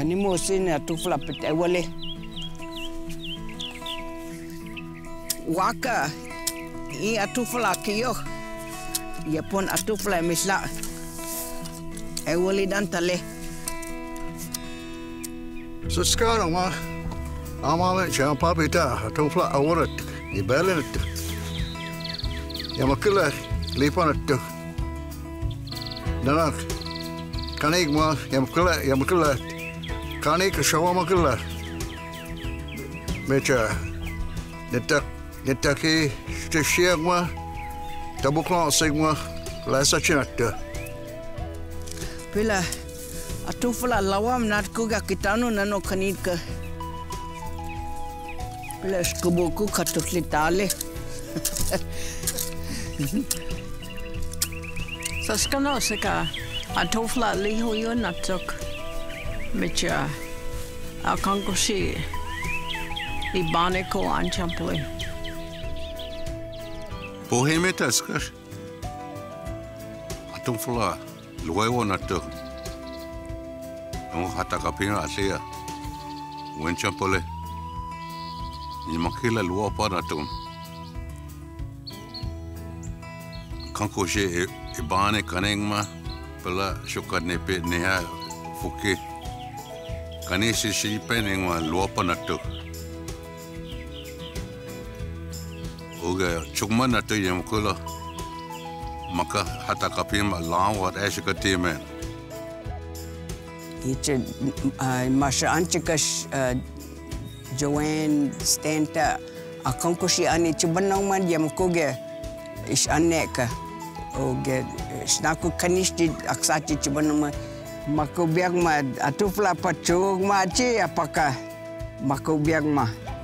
Can you more sing a two flap at Ewale? Waka, he a two flakio. Yapon a two flap, Miss La Ewale Dantale. So Scarama, Amala Champapita, a two flap, a wallet, the ballet. Yamakula, leap on it too. Nanak, Kanigma, Yamakula, Kanik, Shawamakula, Mecha, Netaki, Tishiagma, Tabukla, Sigma, Lasachinata. Pilla, a tufula lawam, not Kuga Kitano, Nano Kanika. Pilla Scuboku, Katuklitale. Toscanosika, a tofla liho yunatuk, micha, a concosi, Ibanico and Champoli. Bohemitaskas, a tofla, luego natuk, no hatacapina asia, when Champoli, Yamakila luopanatum, concosi. Ibane kanengma pela shukad nepe neha fuke kanesi sipe nengwa luapa natu oga chukma natu yamkula maka hata kapim lawa ashikati men iche masha anchikash Joanne Stenta akonkoshi ani chubanangman yamkoge ish aneka Oge, snaku kanisti aksati cibanama makubiang ma atufla pachog ma ci apakah makubiang ma.